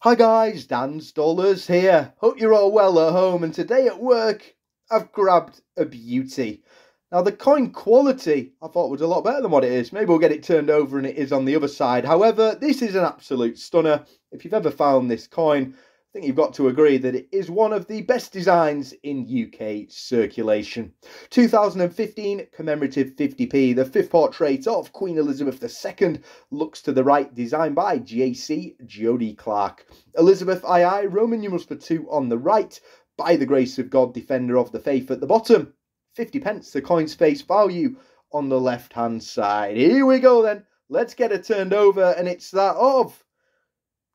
Hi guys, Dan Stollers here. Hope you're all well at home, and today at work I've grabbed a beauty. Now the coin quality I thought was a lot better than what it is. Maybe we'll get it turned over and it is on the other side. However, this is an absolute stunner. If you've ever found this coin, I think you've got to agree that it is one of the best designs in UK circulation. 2015 commemorative 50p, the fifth portrait of Queen Elizabeth II, looks to the right, designed by JC Jody Clark. Elizabeth II, Roman numerals for 2 on the right, by the grace of God, defender of the faith at the bottom. 50 pence, the coin's face value, on the left-hand side. Here we go then, let's get it turned over, and it's that of...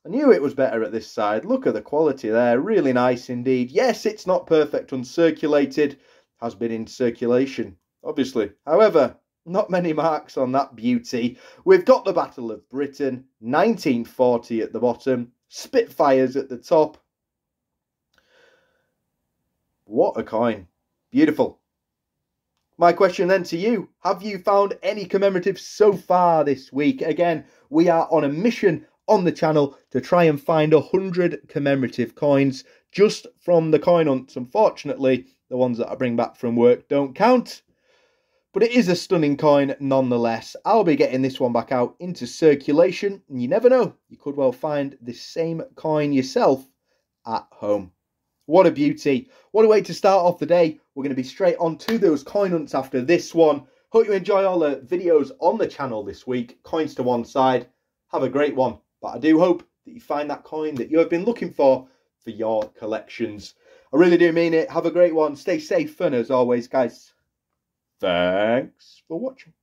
I knew it was better at this side. Look at the quality there. Really nice indeed. Yes, it's not perfect. Uncirculated. Has been in circulation, obviously. However, not many marks on that beauty. We've got the Battle of Britain. 1940 at the bottom. Spitfires at the top. What a coin. Beautiful. My question then to you, have you found any commemoratives so far this week? Again, we are on a mission on the channel to try and find 100 commemorative coins just from the coin hunts. Unfortunately, the ones that I bring back from work don't count, but it is a stunning coin nonetheless. I'll be getting this one back out into circulation, and you never know, you could well find this same coin yourself at home. What a beauty. What a way to start off the day. We're going to be straight on to those coin hunts after this one. Hope you enjoy all the videos on the channel this week. Coins to one side. Have a great one. But I do hope that you find that coin that you have been looking for your collections. I really do mean it. Have a great one. Stay safe, and as always, guys, thanks for watching.